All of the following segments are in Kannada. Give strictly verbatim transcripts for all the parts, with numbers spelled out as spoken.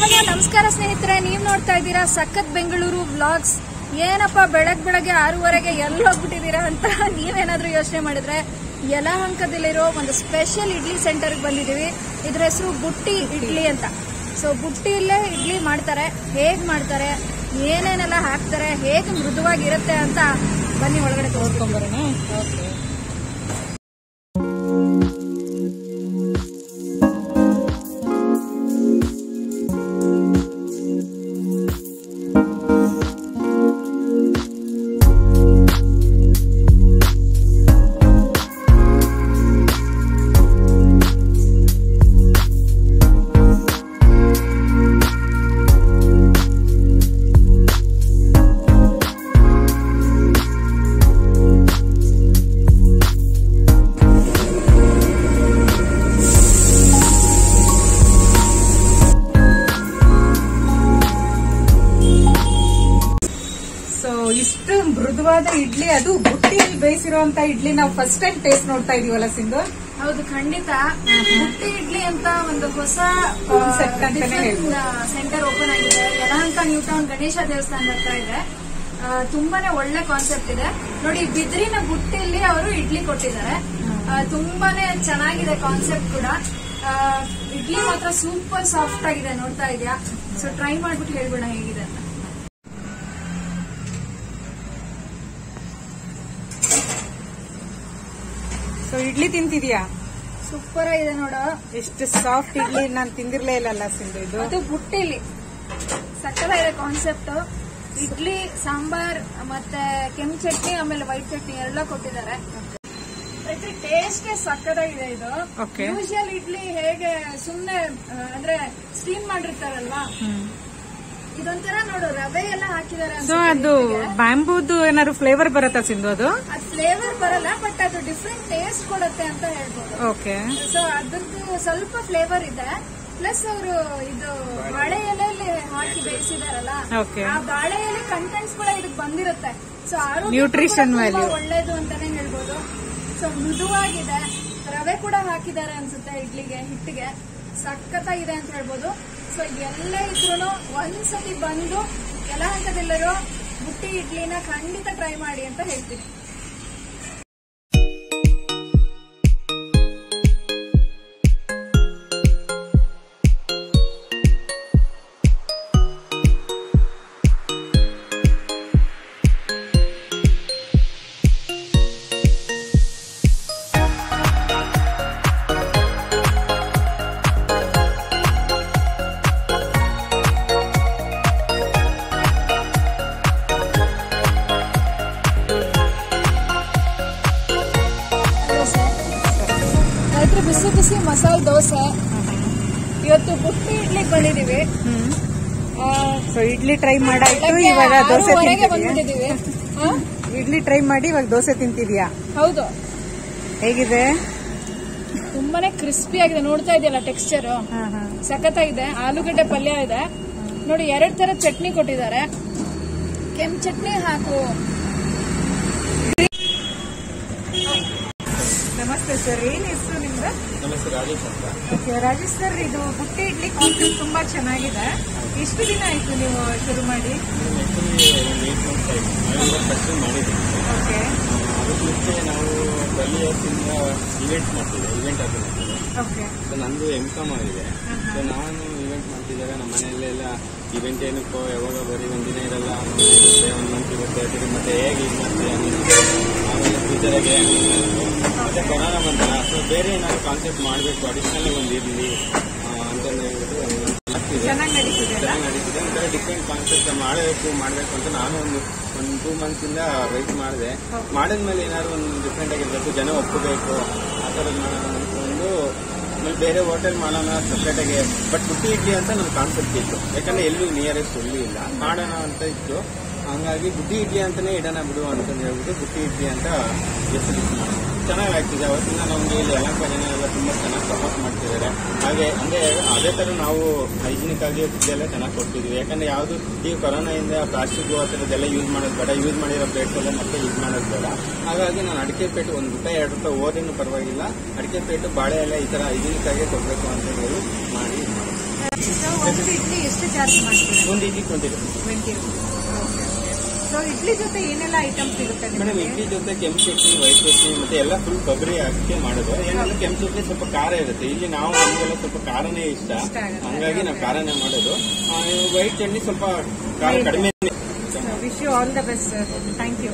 ಹಾಯ್ ಹಲೋ ನಮಸ್ಕಾರ ಸ್ನೇಹಿತರೆ, ನೀವು ನೋಡ್ತಾ ಇದ್ದೀರಾ ಸಖತ್ ಬೆಂಗಳೂರು ವ್ಲಾಗ್ಸ್. ಏನಪ್ಪ ಬೆಳಗ್ಗೆ ಬೆಳಗ್ಗೆ ಆರೂವರೆಗೆ ಎಲ್ಲಿ ಹೋಗ್ಬಿಟ್ಟಿದ್ದೀರಾ ಅಂತ ನೀವೇನಾದ್ರೂ ಯೋಚನೆ ಮಾಡಿದ್ರೆ, ಯಲಹಂಕದಲ್ಲಿರೋ ಒಂದು ಸ್ಪೆಷಲ್ ಇಡ್ಲಿ ಸೆಂಟರ್ಗೆ ಬಂದಿದ್ದೀವಿ. ಇದ್ರ ಹೆಸರು ಬುಟ್ಟಿ ಇಡ್ಲಿ ಅಂತ. ಸೊ ಬುಟ್ಟಿಯಲ್ಲೇ ಇಡ್ಲಿ ಮಾಡ್ತಾರೆ, ಹೇಗ್ ಮಾಡ್ತಾರೆ, ಏನೇನೆಲ್ಲ ಹಾಕ್ತಾರೆ, ಹೇಗೆ ಮೃದುವಾಗಿರುತ್ತೆ ಅಂತ ಬನ್ನಿ ಒಳಗಡೆ ತೋರಿಸ್ಕೊಂಡು ಬರೋಣ. ಓಕೆ, ಇಷ್ಟು ಮೃದುವಾದ ಇಡ್ಲಿ, ಅದು ಬುಟ್ಟಿಯಲ್ಲಿ ಬೇಯಿಸಿರುವಂತ ಇಡ್ಲಿ. ನಾವು ಫಸ್ಟ್ ಟೈಮ್ ಟೇಸ್ಟ್ ನೋಡ್ತಾ ಇದೀವಲ್ಲ ಸಿಂಧು? ಹೌದು, ಖಂಡಿತ. ಬುಟ್ಟಿ ಇಡ್ಲಿ ಅಂತ ಒಂದು ಹೊಸ ಸೆಂಟರ್ ಓಪನ್ ಆಗಿದೆ ಯಲಹಂಕ ನ್ಯೂ ಟೌನ್ ಗಣೇಶ ದೇವಸ್ಥಾನ ಹತ್ರ ಇದೆ. ತುಂಬಾನೇ ಒಳ್ಳೆ ಕಾನ್ಸೆಪ್ಟ್ ಇದೆ ನೋಡಿ. ಬಿದಿರಿನ ಬುಟ್ಟಿಯಲ್ಲಿ ಅವರು ಇಡ್ಲಿ ಕೊಟ್ಟಿದ್ದಾರೆ, ತುಂಬಾನೇ ಚೆನ್ನಾಗಿದೆ ಕಾನ್ಸೆಪ್ಟ್ ಕೂಡ. ಇಡ್ಲಿ ಮಾತ್ರ ಸೂಪರ್ ಸಾಫ್ಟ್ ಆಗಿದೆ, ನೋಡ್ತಾ ಇದೀಯಾ? ಸೊ ಟ್ರೈ ಮಾಡ್ಬಿಟ್ಟು ಹೇಳ್ಬಿಡ ಹೇಗಿದೆ ಅಂತ. ಸೊ ಇಡ್ಲಿ ತಿಂತಿದ್ಯಾ? ಸೂಪರ್ ಆಗಿದೆ ನೋಡ. ಎಷ್ಟು ಸಾಫ್ಟ್ ಇಡ್ಲಿ ನಾನು ತಿಂದಿರ್ಲೇ ಇಲ್ಲ ಸಿಂಧು. ಇದು ಅದು ಬುಟ್ಟಿಲಿ ಸಕ್ಕತ್ತಾಗಿದೆ ಕಾನ್ಸೆಪ್ಟ್. ಇಡ್ಲಿ, ಸಾಂಬಾರ್ ಮತ್ತೆ ಕೆಂಪು ಚಟ್ನಿ, ಆಮೇಲೆ ವೈಟ್ ಚಟ್ನಿ ಎಲ್ಲ ಕೊಟ್ಟಿದ್ದಾರೆ. ಟೇಸ್ಟ್ ಸಕ್ಕತ್ತಾಗಿದೆ ಇದು. ಯೂಶುವಲ್ ಇಡ್ಲಿ ಹೇಗೆ ಸುಮ್ನೆ ಅಂದ್ರೆ ಸ್ಟೀಮ್ ಮಾಡಿರ್ತಾರಲ್ವಾ, ಇದೊಂಥರ ನೋಡು ರವೆ ಎಲ್ಲ ಹಾಕಿದಾರೆ. ಸೊ ಅದು ಬ್ಯಾಂಬೂದು ಏನಾದ್ರು ಫ್ಲೇವರ್ ಬರುತ್ತಾ ಸಿಂಧು? ಅದು ಫ್ಲೇವರ್ ಬರಲ್ಲ, ಬಟ್ ಅದು ಡಿಫ್ರೆಂಟ್ ಟೇಸ್ಟ್ ಕೊಡುತ್ತೆ ಅಂತ ಹೇಳ್ಬೋದು. ಓಕೆ, ಸೊ ಅದ್ರದ್ದು ಸ್ವಲ್ಪ ಫ್ಲೇವರ್ ಇದೆ. ಪ್ಲಸ್ ಅವರು ಇದು ಬಾಳೆ ಎಲೆಯಲ್ಲಿ ಹಾಕಿ ಬೇಯಿಸಿದಾರಲ್ಲ, ಆ ಬಾಳೆ ಎಲೆ ಕಂಟೆಂಟ್ಸ್ ಕೂಡ ಇದಕ್ಕೆ ಬಂದಿರುತ್ತೆ. ಸೊ ನ್ಯೂಟ್ರಿಷನ್ ವ್ಯಾಲ್ಯೂ ಒಳ್ಳೇದು ಅಂತಾನೆ ಹೇಳ್ಬೋದು. ಸೊ ಮೃದುವಾಗಿದೆ, ರವೆ ಕೂಡ ಹಾಕಿದ್ದಾರೆ ಅನ್ಸುತ್ತೆ ಇಡ್ಲಿಗೆ, ಹಿಟ್ಟಿಗೆ. ಸಕ್ಕತ್ತಾಗಿದೆ ಅಂತ ಹೇಳ್ಬೋದು. ಸೊ ಎಲ್ಲ ಇದ್ರು ಒಂದ್ಸತಿ ಬಂದು ಯಲಹಂಕದಲ್ಲಿರೋ ಬುಟ್ಟಿ ಇಡ್ಲಿನ ಖಂಡಿತ ಟ್ರೈ ಮಾಡಿ ಅಂತ ಹೇಳ್ತೀನಿ. ಬಿಸಿ ಬಿಸಿ ಮಸಾಲೆ ದೋಸೆ. ಇವತ್ತು ಬುಟ್ಟಿ ಇಡ್ಲಿ ಬಂದಿದೀವಿ, ಇಡ್ಲಿ ಟ್ರೈ ಮಾಡಾಯ್ತು, ಇವಾಗ ದೋಸೆ ಬಂದಿದೀವಿ. ಇಡ್ಲಿ ಟ್ರೈ ಮಾಡಿ ಇವಾಗ ದೋಸೆ ತಿಂತಿದ್ಯಾ? ಹೌದು. ಹೇಗಿದೆ? ತುಂಬಾನೇ ಕ್ರಿಸ್ಪಿ ಆಗಿದೆ, ನೋಡ್ತಾ ಇದೆಯಲ್ಲ ಟೆಕ್ಸ್ಚರ್ ಸಖತ್ತಾಗಿದೆ. ಆಲೂಗಡ್ಡೆ ಪಲ್ಯ ಇದೆ ನೋಡಿ, ಎರಡ್ ತರ ಚಟ್ನಿ ಕೊಟ್ಟಿದ್ದಾರೆ. ಕೆಂಪು ಚಟ್ನಿ ಹಾಕು. ನಮಸ್ತೆ ಸರ್, ಏನ್ ಹೆಸರು ನಿಮ್ದು? ನಮಸ್ತೆ, ರಾಜೇಶ್ ಅಂತ. ಓಕೆ ರಾಜೇಶ್ ಸರ್, ಇದು ಬುಟ್ಟಿ ಇಡ್ಲಿ ಕಾನ್ಸೆಪ್ಟ್ ತುಂಬಾ ಚೆನ್ನಾಗಿದೆ. ಎಷ್ಟು ದಿನ ಆಯ್ತು ನೀವು ಶುರು ಮಾಡಿ? ಓಕೆ, ಅದಕ್ಕೆ ನಾವು ಟ್ವೆಲ್ ಇಯರ್ಸ್ ಇಂದ ಇವೆಂಟ್ ಮಾಡ್ತಿದ್ದೇವೆ, ಇವೆಂಟ್ ಆಗಿರ್ತೀವಿ. ಓಕೆ, ನಂದು ಎಂ ಕಾಮ್ ಆಗಿದೆ. ಸೊ ನಾನು ಇವೆಂಟ್ ಮಾಡ್ತಿದ್ದಾಗ ನಮ್ಮ ಮನೆಯಲ್ಲೆಲ್ಲ ಇವೆಂಟ್ ಏನಕ್ಕೋ ಯಾವಾಗ ಬರೀ ಒಂದು ದಿನ ಇರಲ್ಲ, ಒಂದು ಮಂತ್ ಇರುತ್ತೆ, ಮತ್ತೆ ಹೇಗೆ ಇದು ಮಾಡ್ತೀವಿ ಫ್ಯೂಚರಾಗೆ. ಮತ್ತೆ ಕೊರೋನಾ ಬಂತಲ್ಲ, ಸೊ ಬೇರೆ ಏನಾದ್ರು ಕಾನ್ಸೆಪ್ಟ್ ಮಾಡಬೇಕು, ಅಡಿಷನಲ್ ಒಂದು ಇರಲಿ ಅಂತಂದು ಹೇಳ್ಬಿಟ್ಟು ಚೆನ್ನಾಗಿ ನಡೀತಿದೆ ಒಂಥರ ಡಿಫ್ರೆಂಟ್ ಕಾನ್ಸೆಪ್ಟ್ ಮಾಡಬೇಕು ಮಾಡಬೇಕು ಅಂತ ನಾನು ಒಂದು ಒಂದು ಟೂ ಮಂತ್ಸಿಂದ ವೆಯ್ಟ್ ಮಾಡಿದೆ. ಮಾಡಿದ್ಮೇಲೆ ಏನಾದ್ರು ಒಂದು ಡಿಫ್ರೆಂಟ್ ಆಗಿರಬೇಕು, ಜನ ಒಪ್ಪಬೇಕು, ಆ ಥರದ್ದು ಮಾಡೋಣ ಅಂದ್ಕೊಂಡು ಆಮೇಲೆ ಬೇರೆ ಹೋಟೆಲ್ ಮಾಡೋಣ ಸಪ್ರೇಟಾಗಿ. ಬಟ್ ಬುಟ್ಟಿ ಇಡ್ಲಿ ಅಂತ ನನ್ನ ಕಾನ್ಸೆಪ್ಟ್ ಇತ್ತು, ಯಾಕಂದರೆ ಎಲ್ಲೂ ನಿಯರೆಸ್ಟ್ ಎಲ್ಲೂ ಇಲ್ಲ, ಮಾಡೋಣ ಅಂತ ಇತ್ತು. ಹಂಗಾಗಿ ಬುಟ್ಟಿ ಇಡ್ಲಿ ಅಂತಾನೆ ಇಡೋಣ ಬಿಡು ಅಂತಂದು ಹೇಳ್ಬಿಟ್ಟು ಬುಟ್ಟಿ ಇಡ್ಲಿ ಅಂತ ಹೆಸರು ಚೆನ್ನಾಗಿ ಆಗ್ತಿದೆ. ಅವತ್ತಿನ ನಮಗೆ ಇಲ್ಲಿ ಯಲಹಂಕ ಜನ ಎಲ್ಲ ತುಂಬ ಚೆನ್ನಾಗಿ ಸಪೋರ್ಟ್ ಮಾಡ್ತಿದ್ದಾರೆ. ಹಾಗೆ ಅಂದರೆ ಅದೇ ಥರ ನಾವು ಹೈಜಿನಿಕ್ ಆಗಿ ಎಲ್ಲ ಚೆನ್ನಾಗಿ ಕೊಡ್ತಿದ್ವಿ, ಯಾಕಂದರೆ ಯಾವುದು ಈ ಕೊರೋನಾಯಿಂದ ಪ್ಲಾಸ್ಟಿಕ್ ಆ ಥರದ್ದೆಲ್ಲ ಯೂಸ್ ಮಾಡೋದು ಬೇಡ, ಯೂಸ್ ಮಾಡಿರೋ ಪ್ಲೇಟ್ಸೆಲ್ಲ ಮತ್ತೆ ಯೂಸ್ ಮಾಡೋದು ಬೇಡ. ಹಾಗಾಗಿ ನಾನು ಅಡಿಕೆ ಪ್ಲೇಟು ಒಂದು ರೂಪಾಯಿ ಎರಡು ರೂಪಾಯಿ ಓದೇನು ಪರವಾಗಿಲ್ಲ, ಅಡಿಕೆ ಪ್ಲೇಟು ಬಾಳೆ ಎಲ್ಲ ಈ ಥರ ಹೈಜಿನಿಕ್ ಆಗಿ ಕೊಡಬೇಕು ಅಂತ ಹೇಳಿ ಮಾಡಿ. ಚಾರ್ಜ್ ಮಾಡ್ತೀರಾ? ಒಂದು idli twenty rupees. Twenty rupees. Okay okay. So idli ಜೊತೆ ಏನೆಲ್ಲ ಐಟಮ್ ಸಿಗುತ್ತೆ ಮೇಡಮ್? ಇಡ್ಲಿ ಜೊತೆ ಕೆಂಪು ಚಟ್ನಿ, ವೈಟ್ ಚಟ್ನಿ ಮತ್ತೆ ಎಲ್ಲ ಫುಲ್ ಕೊಬ್ಬರಿ ಹಾಕಿ ಮಾಡೋದು. ಏನಂದ್ರೆ ಕೆಂಪು ಚಟ್ನಿ ಸ್ವಲ್ಪ ಖಾರ ಇರುತ್ತೆ, ಇಲ್ಲಿ ನಾವು ನಮಗೆಲ್ಲ ಸ್ವಲ್ಪ ಖಾರನೇ ಇಷ್ಟ, ಹಂಗಾಗಿ ನಾವು ಖಾರನೇ ಮಾಡೋದು. ವೈಟ್ ಚಟ್ನಿ ಸ್ವಲ್ಪ ಖಾರ ಕಡಿಮೆ. Wish you all the best sir. Thank you.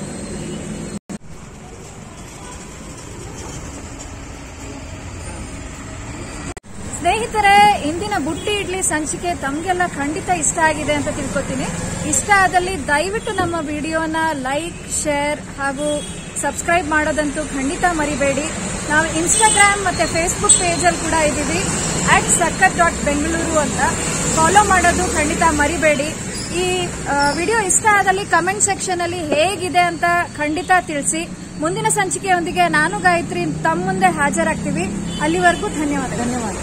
ಸ್ನೇಹಿತರೆ, ಇಂದಿನ ಬುಟ್ಟಿ ಇಡ್ಲಿ ಸಂಚಿಕೆ ತಮಗೆಲ್ಲ ಖಂಡಿತ ಇಷ್ಟ ಆಗಿದೆ ಅಂತ ತಿಳ್ಕೊತೀನಿ. ಇಷ್ಟ ಆದಲ್ಲಿ ದಯವಿಟ್ಟು ನಮ್ಮ ವಿಡಿಯೋನ ಲೈಕ್, ಶೇರ್ ಹಾಗೂ ಸಬ್ಸ್ಕ್ರೈಬ್ ಮಾಡೋದಂತೂ ಖಂಡಿತ ಮರಿಬೇಡಿ. ನಾವು ಇನ್ಸ್ಟಾಗ್ರಾಮ್ ಮತ್ತೆ ಫೇಸ್ಬುಕ್ ಪೇಜಲ್ಲಿ ಕೂಡ ಇದ್ದೀವಿ, ಅಟ್ ಸಕ್ಕತ್ ಡಾಟ್ ಬೆಂಗಳೂರು ಅಂತ. ಫಾಲೋ ಮಾಡೋದು ಖಂಡಿತ ಮರಿಬೇಡಿ. ಈ ವಿಡಿಯೋ ಇಷ್ಟ ಆದಲ್ಲಿ ಕಮೆಂಟ್ ಸೆಕ್ಷನ್ ಅಲ್ಲಿ ಹೇಗಿದೆ ಅಂತ ಖಂಡಿತ ತಿಳಿಸಿ. ಮುಂದಿನ ಸಂಚಿಕೆಯೊಂದಿಗೆ ನಾನು ಗಾಯತ್ರಿ ತಮ್ಮ ಮುಂದೆ ಹಾಜರಾಗ್ತೀವಿ. ಅಲ್ಲಿವರೆಗೂ ಧನ್ಯವಾದ ಧನ್ಯವಾದ.